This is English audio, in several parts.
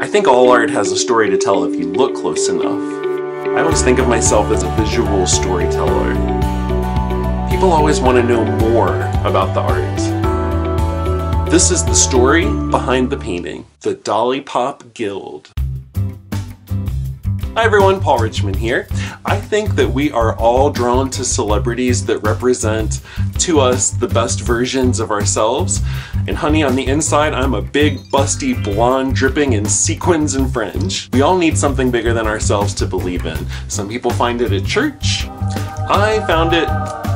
I think all art has a story to tell if you look close enough. I always think of myself as a visual storyteller. People always want to know more about the art. This is the story behind the painting, the Dollypop Guild. Hi everyone, Paul Richmond here. I think that we are all drawn to celebrities that represent to us the best versions of ourselves. And honey, on the inside, I'm a big, busty, blonde, dripping in sequins and fringe. We all need something bigger than ourselves to believe in. Some people find it at church. I found it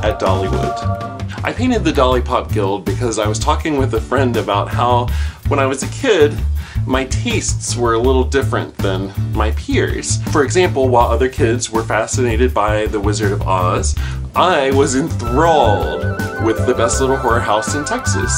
at Dollywood. I painted the Dollypop Guild because I was talking with a friend about how, when I was a kid, my tastes were a little different than my peers. For example, while other kids were fascinated by The Wizard of Oz, I was enthralled with The Best Little Whorehouse in Texas.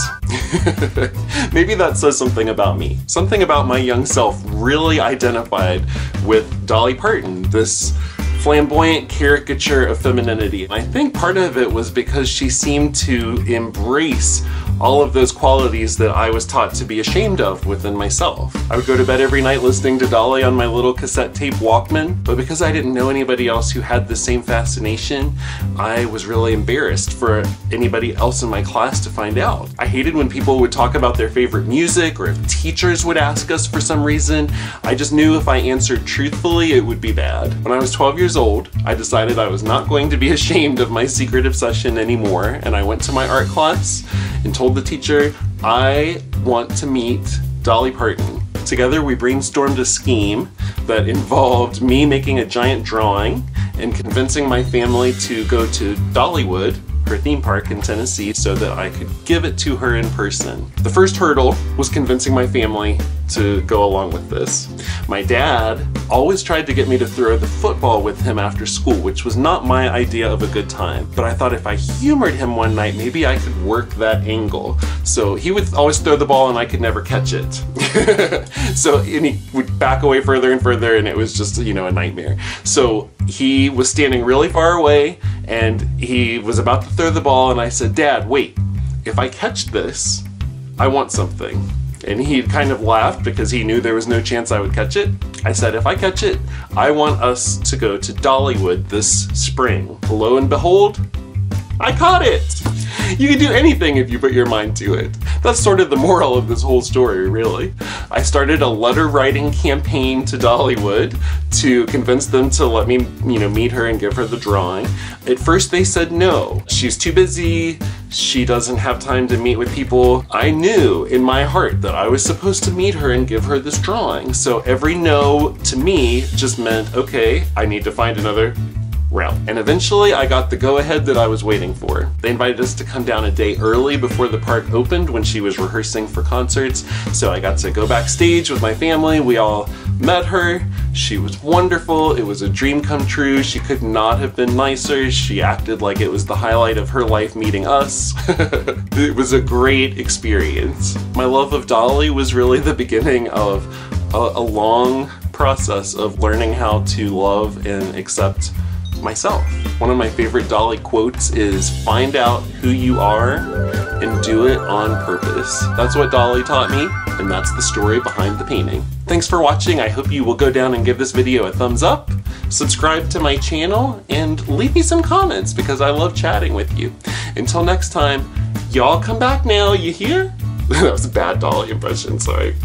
Maybe that says something about me. Something about my young self really identified with Dolly Parton, this flamboyant caricature of femininity. I think part of it was because she seemed to embrace all of those qualities that I was taught to be ashamed of within myself. I would go to bed every night listening to Dolly on my little cassette tape Walkman, but because I didn't know anybody else who had the same fascination, I was really embarrassed for anybody else in my class to find out. I hated when people would talk about their favorite music, or if teachers would ask us for some reason. I just knew if I answered truthfully, it would be bad. When I was 12 years old, I decided I was not going to be ashamed of my secret obsession anymore, and I went to my art class and told the teacher, I want to meet Dolly Parton. Together we brainstormed a scheme that involved me making a giant drawing and convincing my family to go to Dollywood, her theme park in Tennessee, so that I could give it to her in person. The first hurdle was convincing my family to go along with this. My dad always tried to get me to throw the football with him after school, which was not my idea of a good time. But I thought if I humored him one night, maybe I could work that angle. So he would always throw the ball and I could never catch it. So, and he would back away further and further, and it was just, you know, a nightmare. So he was standing really far away and he was about to throw the ball, and I said, Dad, wait, if I catch this, I want something. And he kind of laughed because he knew there was no chance I would catch it. I said, if I catch it, I want us to go to Dollywood this spring. Lo and behold, I caught it! You can do anything if you put your mind to it. That's sort of the moral of this whole story, really. I started a letter writing campaign to Dollywood to convince them to let me, you know, meet her and give her the drawing. At first they said no. She's too busy. She doesn't have time to meet with people. I knew in my heart that I was supposed to meet her and give her this drawing. So every no to me just meant, okay, I need to find another route. And eventually I got the go-ahead that I was waiting for. They invited us to come down a day early before the park opened when she was rehearsing for concerts. So I got to go backstage with my family. We all met her. She was wonderful. It was a dream come true. She could not have been nicer. She acted like it was the highlight of her life meeting us. It was a great experience. My love of Dolly was really the beginning of a long process of learning how to love and accept myself. One of my favorite Dolly quotes is, find out who you are and do it on purpose. That's what Dolly taught me, and that's the story behind the painting. Thanks for watching. I hope you will go down and give this video a thumbs up, subscribe to my channel, and leave me some comments because I love chatting with you. Until next time, y'all come back now, you hear? That was a bad Dolly impression, sorry.